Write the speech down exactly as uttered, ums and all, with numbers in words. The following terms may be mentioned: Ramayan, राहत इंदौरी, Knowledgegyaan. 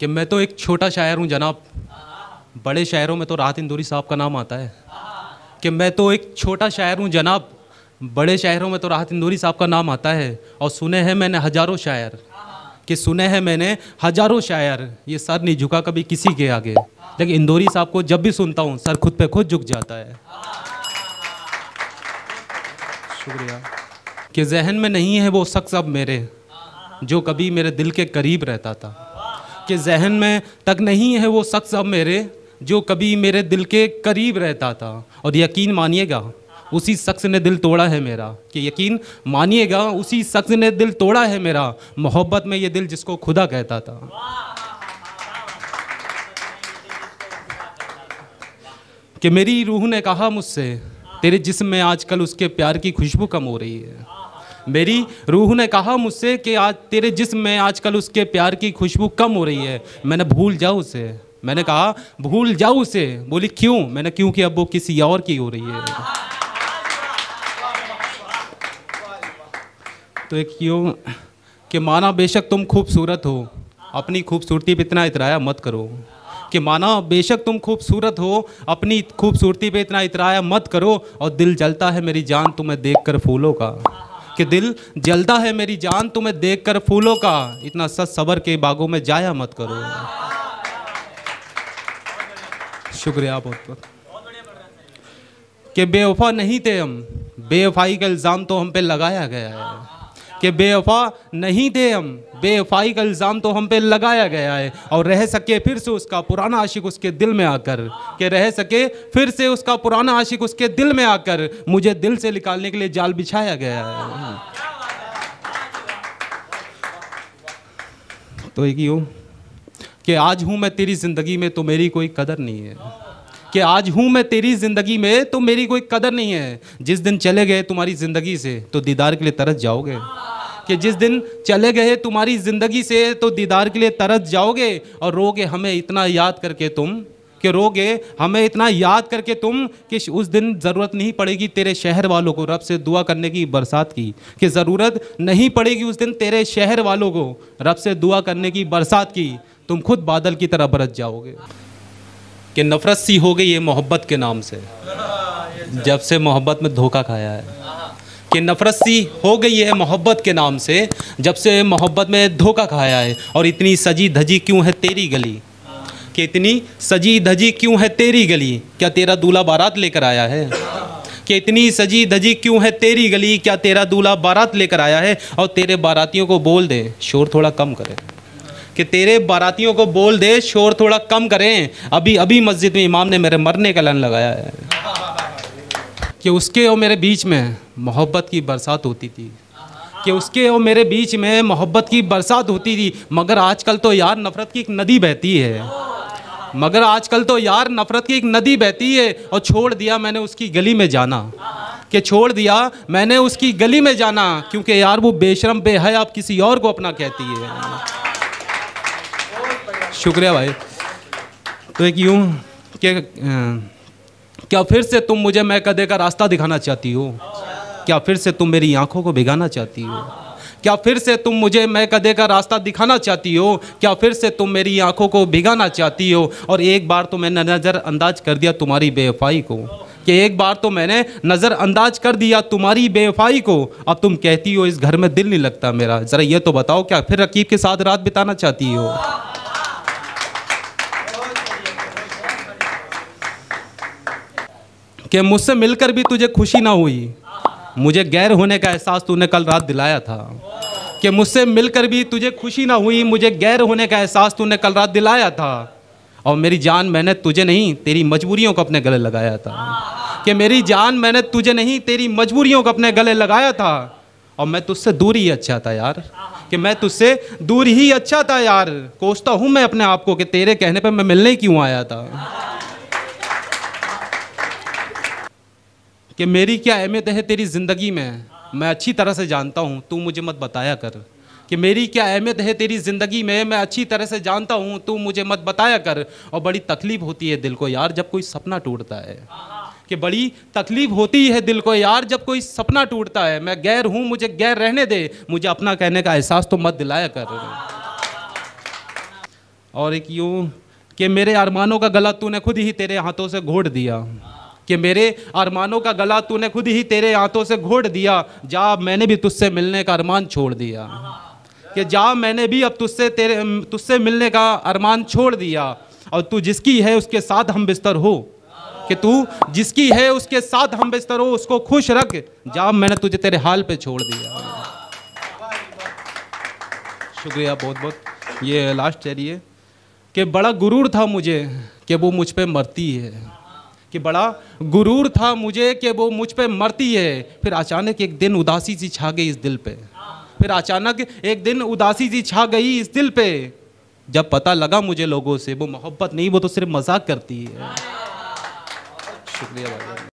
कि मैं तो एक छोटा शायर हूँ जनाब, बड़े शायरों में तो राहत इंदौरी साहब का नाम आता है। कि मैं तो एक छोटा शायर हूँ जनाब, बड़े शायरों में तो राहत इंदौरी साहब का नाम आता है। और सुने हैं मैंने हजारों शायर, कि सुने हैं मैंने हजारों शायर, ये सर नहीं झुका कभी किसी के आगे, लेकिन इंदौरी साहब को जब भी सुनता हूँ सर खुद पे खुद झुक जाता है। शुक्रिया। कि जहन में नहीं है वो शख्स अब मेरे, जो कभी मेरे दिल के करीब रहता था। कि जहन में तक नहीं है वो शख्स अब मेरे, जो कभी मेरे दिल के करीब रहता था। और यकीन मानिएगा उसी शख्स ने दिल तोड़ा है मेरा। कि यकीन मानिएगा उसी शख्स ने दिल तोड़ा है मेरा, मोहब्बत में ये दिल जिसको खुदा कहता था। कि मेरी रूह ने कहा मुझसे, तेरे जिस्म में आजकल उसके प्यार की खुशबू कम हो रही है। मेरी रूह ने कहा मुझसे कि आज तेरे जिस्म में आजकल उसके प्यार की खुशबू कम हो रही है। मैंने भूल जाओ उसे, मैंने कहा भूल जाओ उसे, बोली क्यों, मैंने क्योंकि अब वो किसी और की हो रही है। तो एक क्यों कि माना बेशक तुम खूबसूरत हो, अपनी खूबसूरती पे इतना इतराया मत करो। कि माना बेशक तुम खूबसूरत हो, अपनी खूबसूरती पे इतना इतराया मत करो। और दिल जलता है मेरी जान तुम्हें देखकर फूलों का। कि दिल जलता है मेरी जान तुम्हें देखकर फूलों का, इतना सच सबर के बागों में जाया मत करो। शुक्रिया बहुत बहुत। कि बेवफा नहीं थे हम, बेवफाई का इल्ज़ाम तो हम पे लगाया गया है। कि बेवफा नहीं थे हम, बेवफाई का इल्ज़ाम तो हम पे लगाया गया है। और रह सके फिर से उसका पुराना आशिक उसके दिल में आकर, के रह सके फिर से उसका पुराना आशिक उसके दिल में आकर, मुझे दिल से निकालने के लिए जाल बिछाया गया है। तो एक यूँ कि आज हूँ मैं तेरी ज़िंदगी में तो मेरी कोई कदर नहीं है। कि आज हूँ मैं तेरी ज़िंदगी में तो मेरी कोई कदर नहीं है। जिस दिन चले गए तुम्हारी ज़िंदगी से तो दीदार के लिए तरस जाओगे। कि जिस दिन चले गए तुम्हारी ज़िंदगी से तो दीदार के लिए तरस जाओगे। और रोगे हमें इतना याद करके तुम, कि रोगे हमें इतना याद करके तुम, कि उस दिन ज़रूरत नहीं पड़ेगी तेरे शहर वालों को रब से दुआ करने की बरसात की। कि ज़रूरत नहीं पड़ेगी उस दिन तेरे शहर वालों को रब से दुआ करने की बरसात की, तुम खुद बादल की तरह बरस जाओगे। कि नफ़रत सी हो गई है मोहब्बत के नाम से, जब से मोहब्बत में धोखा खाया है। कि नफ़रत सी हो गई है मोहब्बत के नाम से, जब से मोहब्बत में धोखा खाया है। और इतनी सजी धजी क्यों है तेरी गली, कि इतनी सजी धजी क्यों है तेरी गली, क्या तेरा दूल्हा बारात लेकर आया है। कि इतनी सजी धजी क्यों है तेरी गली, क्या तेरा दूल्हा बारात लेकर आया है। और तेरे बारातियों को बोल दे शोर थोड़ा कम करें। कि तेरे बारातियों को बोल दे शोर थोड़ा कम करें, अभी अभी मस्जिद में इमाम ने मेरे मरने का ऐलान लगाया है। कि उसके और मेरे बीच में मोहब्बत की बरसात होती थी, कि उसके और मेरे बीच में मोहब्बत की बरसात होती थी। मगर आजकल तो यार नफ़रत की एक नदी बहती है, मगर आजकल तो यार नफ़रत की एक नदी बहती है। और छोड़ दिया मैंने उसकी गली में जाना, कि छोड़ दिया मैंने उसकी गली में जाना, क्योंकि यार वो बेशरम बेहया आप किसी और को अपना कहती है। शुक्रिया भाई। तो एक यूँ कि क्या फिर से तुम मुझे मैं कदे का रास्ता दिखाना चाहती हो, क्या फिर से तुम मेरी आंखों को भिगाना चाहती हो। क्या फिर से तुम मुझे मैं कदे का रास्ता दिखाना चाहती हो, क्या फिर से तुम मेरी आंखों को भिगाना चाहती हो। और एक बार तो मैंने नज़रअंदाज कर दिया तुम्हारी बेवफाई को, कि एक बार तो मैंने नज़रअंदाज कर दिया तुम्हारी बेवफाई को। अब तुम कहती हो इस घर में दिल नहीं लगता मेरा, ज़रा ये तो बताओ क्या फिर रकीब के साथ रात बिताना चाहती हो। कि मुझसे मिलकर भी तुझे खुशी ना हुई, मुझे गैर होने का एहसास तूने कल रात दिलाया था। कि मुझसे मिलकर भी तुझे खुशी ना हुई, मुझे गैर होने का एहसास तूने कल रात दिलाया था। और मेरी जान मैंने तुझे नहीं तेरी मजबूरियों को अपने गले लगाया था। कि मेरी जान मैंने तुझे नहीं तेरी मजबूरियों को अपने गले लगाया था। और मैं तुझसे दूर ही अच्छा था यार, कि मैं तुझसे दूर ही अच्छा था यार। कोसता हूँ मैं अपने आप को कि तेरे कहने पर मैं मिलने क्यों आया था। कि मेरी क्या अहमियत है तेरी ज़िंदगी में, मैं अच्छी तरह से जानता हूँ, तू मुझे मत बताया कर। कि मेरी क्या अहमियत है तेरी ज़िंदगी में, मैं अच्छी तरह से जानता हूँ, तू मुझे मत बताया कर। और बड़ी तकलीफ़ होती है दिल को यार जब कोई सपना टूटता है। कि बड़ी तकलीफ़ होती है दिल को यार जब कोई सपना टूटता है। मैं गैर हूँ, मुझे गैर रहने दे, मुझे अपना कहने का एहसास तो मत दिलाया कर। और एक यूं कि मेरे अरमानों का गला तूने खुद ही तेरे हाथों से घोट दिया, कि मेरे अरमानों का गला तूने खुद ही तेरे हाथों से घोट दिया, जा मैंने भी तुझसे मिलने का अरमान छोड़ दिया, कि जा मैंने भी अब तुझसे तेरे तुझसे मिलने का अरमान छोड़ दिया। और तू जिसकी है उसके साथ हम बिस्तर हो, कि तू जिसकी है उसके साथ हम बिस्तर हो, उसको खुश रख, जा मैंने तुझे तेरे हाल पे छोड़ दिया। शुक्रिया बहुत बहुत। ये लास्ट शेर ये कि बड़ा गुरूर था मुझे कि वो मुझ पे मरती है, कि बड़ा गुरूर था मुझे कि वो मुझ पे मरती है, फिर अचानक एक दिन उदासी सी छा गई इस दिल पे, फिर अचानक एक दिन उदासी सी छा गई इस दिल पे, जब पता लगा मुझे लोगों से वो मोहब्बत नहीं, वो तो सिर्फ मजाक करती है। शुक्रिया भाई।